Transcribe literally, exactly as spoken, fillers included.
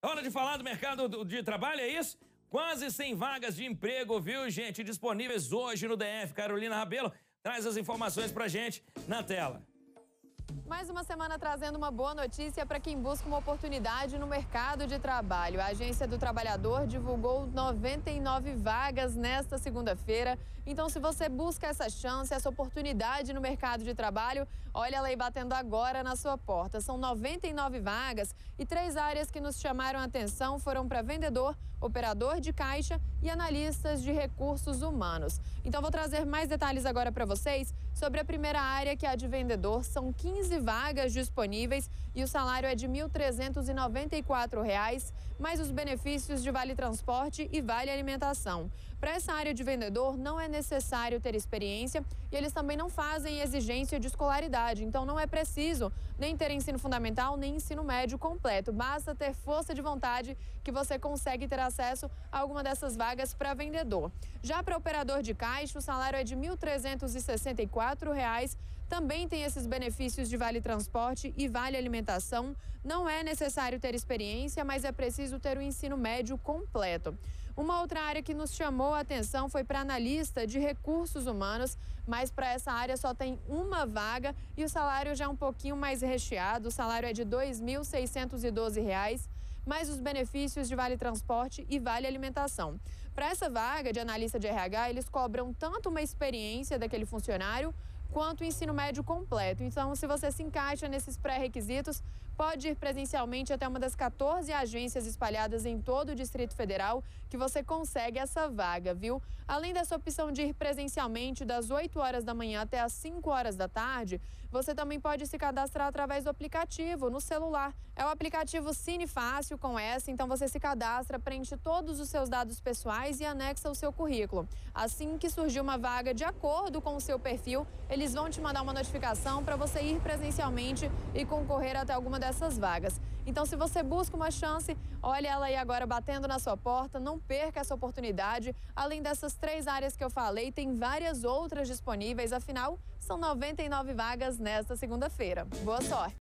Hora de falar do mercado de trabalho, é isso? Quase cem vagas de emprego, viu, gente? Disponíveis hoje no D F. Carolina Rabelo traz as informações pra gente na tela. Mais uma semana trazendo uma boa notícia para quem busca uma oportunidade no mercado de trabalho. A Agência do Trabalhador divulgou noventa e nove vagas nesta segunda-feira. Então, se você busca essa chance, essa oportunidade no mercado de trabalho, olha ela aí batendo agora na sua porta. São noventa e nove vagas e três áreas que nos chamaram a atenção foram para vendedor, operador de caixa e analistas de recursos humanos. Então, vou trazer mais detalhes agora para vocês sobre a primeira área, que é a de vendedor. São quinze vagas disponíveis e o salário é de mil trezentos e noventa e quatro reais, mais os benefícios de vale transporte e vale alimentação. Para essa área de vendedor não é necessário ter experiência e eles também não fazem exigência de escolaridade, então não é preciso nem ter ensino fundamental nem ensino médio completo, basta ter força de vontade que você consegue ter acesso a alguma dessas vagas para vendedor. Já para operador de caixa, o salário é de mil trezentos e sessenta e quatro reais, também tem esses benefícios de vale transporte e vale alimentação. Não é necessário ter experiência, mas é preciso ter o ensino médio completo. Uma outra área que nos chamou a atenção foi para analista de recursos humanos, mas para essa área só tem uma vaga e o salário já é um pouquinho mais recheado. O salário é de dois mil seiscentos e doze reais, mais os benefícios de vale transporte e vale alimentação. Para essa vaga de analista de R H, eles cobram tanto uma experiência daquele funcionário quanto o ensino médio completo. Então, se você se encaixa nesses pré-requisitos, pode ir presencialmente até uma das quatorze agências espalhadas em todo o Distrito Federal que você consegue essa vaga, viu? Além dessa opção de ir presencialmente das oito horas da manhã até as cinco horas da tarde, você também pode se cadastrar através do aplicativo, no celular. É o aplicativo Sine Fácil com S, então você se cadastra, preenche todos os seus dados pessoais e anexa o seu currículo. Assim que surgir uma vaga de acordo com o seu perfil, ele Eles vão te mandar uma notificação para você ir presencialmente e concorrer até alguma dessas vagas. Então, se você busca uma chance, olha ela aí agora batendo na sua porta, não perca essa oportunidade. Além dessas três áreas que eu falei, tem várias outras disponíveis, afinal, são noventa e nove vagas nesta segunda-feira. Boa sorte!